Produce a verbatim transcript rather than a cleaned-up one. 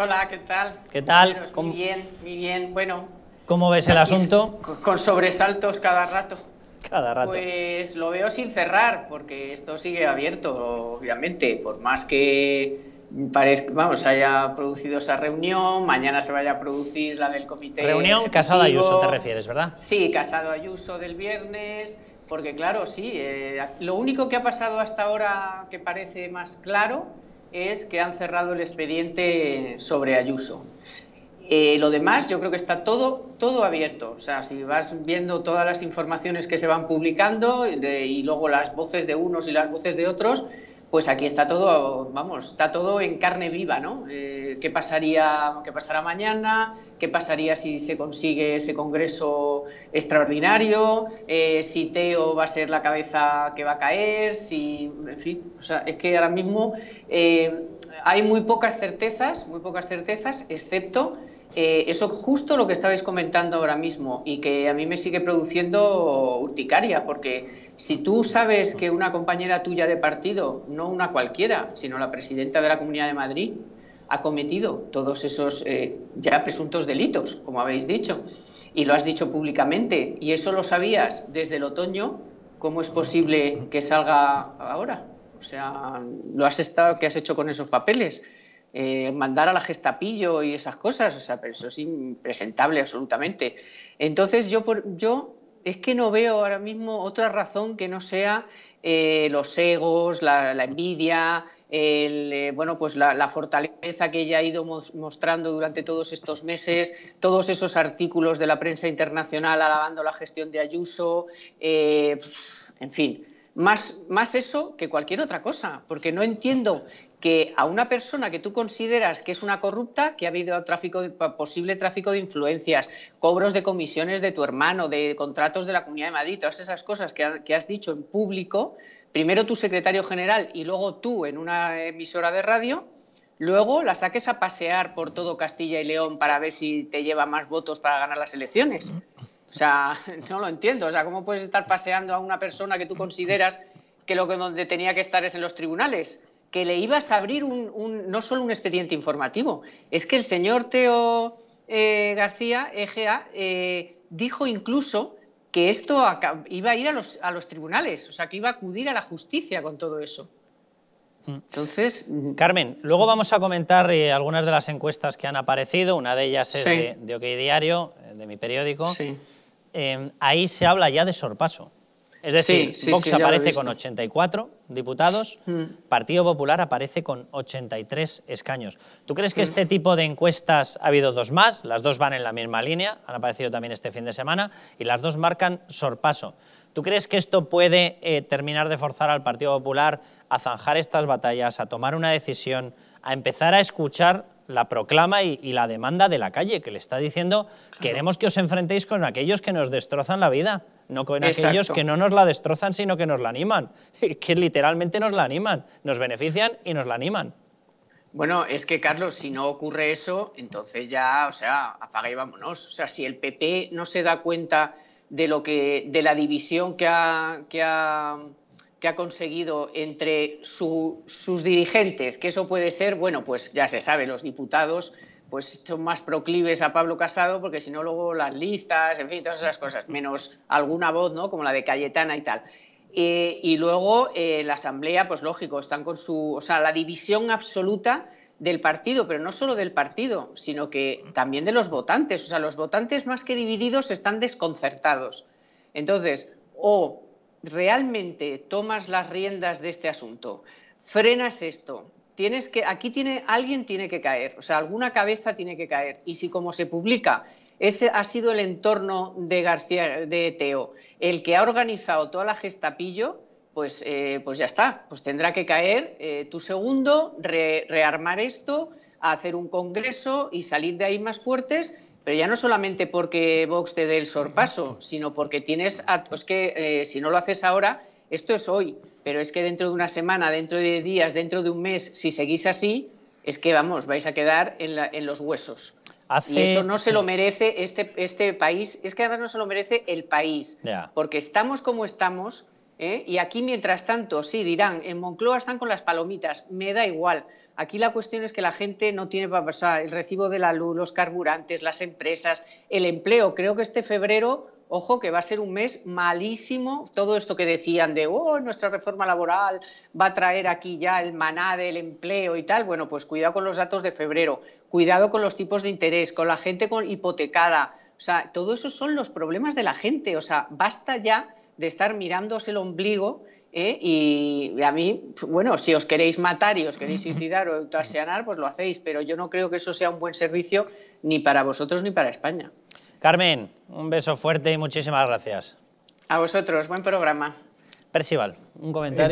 Hola, ¿qué tal? ¿Qué tal? Muy bien, muy bien. Bueno, ¿cómo ves el asunto? Con sobresaltos cada rato. Cada rato. Pues lo veo sin cerrar, porque esto sigue abierto, obviamente. Por más que parezca, vamos, haya producido esa reunión, mañana se vaya a producir la del comité. Reunión Casado Ayuso, te refieres, ¿verdad? Sí, Casado Ayuso del viernes, porque claro, sí. Eh, lo único que ha pasado hasta ahora que parece más claro es que han cerrado el expediente sobre Ayuso. Eh, lo demás, yo creo que está todo, todo abierto. O sea, si vas viendo todas las informaciones que se van publicando de, y luego las voces de unos y las voces de otros, pues aquí está todo, vamos, está todo en carne viva, ¿no? Eh, ¿qué pasaría, qué pasará mañana? ¿Qué pasaría si se consigue ese congreso extraordinario? Eh, ¿Si Teo va a ser la cabeza que va a caer? Si, en fin, o sea, es que ahora mismo eh, hay muy pocas certezas, muy pocas certezas, excepto Eh, eso justo lo que estabais comentando ahora mismo y que a mí me sigue produciendo urticaria, porque si tú sabes que una compañera tuya de partido, no una cualquiera, sino la presidenta de la Comunidad de Madrid, ha cometido todos esos eh, ya presuntos delitos, como habéis dicho, y lo has dicho públicamente, y eso lo sabías desde el otoño, ¿cómo es posible que salga ahora? O sea, lo has estado, ¿qué has hecho con esos papeles? Eh, mandar a la Gestapillo y esas cosas, o sea, pero eso es impresentable absolutamente. Entonces yo, por, yo es que no veo ahora mismo otra razón que no sea eh, los egos, la, la envidia, el, eh, bueno, pues la, la fortaleza que ella ha ido mostrando durante todos estos meses, todos esos artículos de la prensa internacional alabando la gestión de Ayuso, eh, en fin, más, más eso que cualquier otra cosa, porque no entiendo que a una persona que tú consideras que es una corrupta, que ha habido tráfico de, posible tráfico de influencias, cobros de comisiones de tu hermano, de contratos de la Comunidad de Madrid, todas esas cosas que, ha, que has dicho en público, primero tu secretario general y luego tú en una emisora de radio, luego la saques a pasear por todo Castilla y León para ver si te lleva más votos para ganar las elecciones. O sea, no lo entiendo. O sea, ¿cómo puedes estar paseando a una persona que tú consideras que lo que donde tenía que estar es en los tribunales? Que le ibas a abrir un, un, no solo un expediente informativo, es que el señor Teo eh, García Egea eh, dijo incluso que esto acá, iba a ir a los, a los tribunales, o sea, que iba a acudir a la justicia con todo eso. Entonces, Carmen, luego vamos a comentar eh, algunas de las encuestas que han aparecido, una de ellas es sí. de, de OK Diario, de mi periódico, sí. eh, ahí se habla ya de sorpaso. Es decir, sí, sí, Vox sí, aparece con ochenta y cuatro diputados, mm. Partido Popular aparece con ochenta y tres escaños. ¿Tú crees que mm. este tipo de encuestas ha habido dos más? Las dos van en la misma línea, han aparecido también este fin de semana, y las dos marcan sorpaso. ¿Tú crees que esto puede eh, terminar de forzar al Partido Popular a zanjar estas batallas, a tomar una decisión, a empezar a escuchar la proclama y, y la demanda de la calle, que le está diciendo, claro, queremos que os enfrentéis con aquellos que nos destrozan la vida? No con Exacto. aquellos que no nos la destrozan, sino que nos la animan, que literalmente nos la animan, nos benefician y nos la animan. Bueno, es que, Carlos, si no ocurre eso, entonces ya, o sea, apaga y vámonos. O sea, si el P P no se da cuenta de lo que, de la división que ha, que ha, que ha conseguido entre su, sus dirigentes, que eso puede ser, bueno, pues ya se sabe, los diputados pues son más proclives a Pablo Casado, porque si no luego las listas, en fin, todas esas cosas, menos alguna voz, ¿no?, como la de Cayetana y tal. Eh, y luego eh, la Asamblea, pues lógico, están con su... O sea, la división absoluta del partido, pero no solo del partido, sino que también de los votantes. O sea, los votantes más que divididos están desconcertados. Entonces, o realmente tomas las riendas de este asunto, frenas esto... Tienes que, aquí tiene, alguien tiene que caer, o sea, alguna cabeza tiene que caer. Y si como se publica, ese ha sido el entorno de García, de Teo, el que ha organizado toda la Gestapillo, pues, eh, pues ya está, pues tendrá que caer eh, tu segundo, re, rearmar esto, hacer un congreso y salir de ahí más fuertes, pero ya no solamente porque Vox te dé el sorpaso, sino porque tienes, a, es que eh, si no lo haces ahora, esto es hoy. Pero es que dentro de una semana, dentro de días, dentro de un mes, si seguís así, es que, vamos, vais a quedar en, la, en los huesos. Hace... Y eso no se lo merece este, este país, es que además no se lo merece el país, yeah. porque estamos como estamos, ¿eh? Y aquí, mientras tanto, sí, dirán, en Moncloa están con las palomitas, me da igual. Aquí la cuestión es que la gente no tiene para pasar el recibo de la luz, los carburantes, las empresas, el empleo. Creo que este febrero, ojo, que va a ser un mes malísimo. Todo esto que decían de, oh, nuestra reforma laboral va a traer aquí ya el maná del empleo y tal. Bueno, pues cuidado con los datos de febrero, cuidado con los tipos de interés, con la gente con hipotecada. O sea, todo eso son los problemas de la gente. O sea, basta ya de estar mirándose el ombligo, ¿eh? Y a mí, bueno, si os queréis matar y os queréis suicidar o eutasianar, pues lo hacéis, pero yo no creo que eso sea un buen servicio ni para vosotros ni para España. Carmen, un beso fuerte y muchísimas gracias. A vosotros, buen programa. Percival, un comentario.